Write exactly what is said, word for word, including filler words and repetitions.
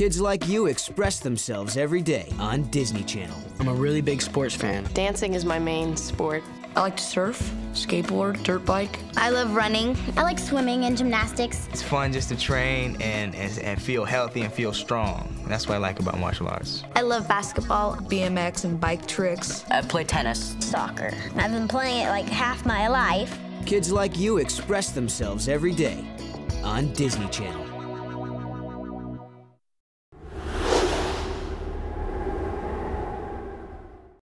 Kids like you express themselves every day on Disney Channel. I'm a really big sports fan. Dancing is my main sport. I like to surf, skateboard, dirt bike. I love running. I like swimming and gymnastics. It's fun just to train and, and, and feel healthy and feel strong. That's what I like about martial arts. I love basketball, B M X and bike tricks. I play tennis. Soccer. I've been playing it like half my life. Kids like you express themselves every day on Disney Channel.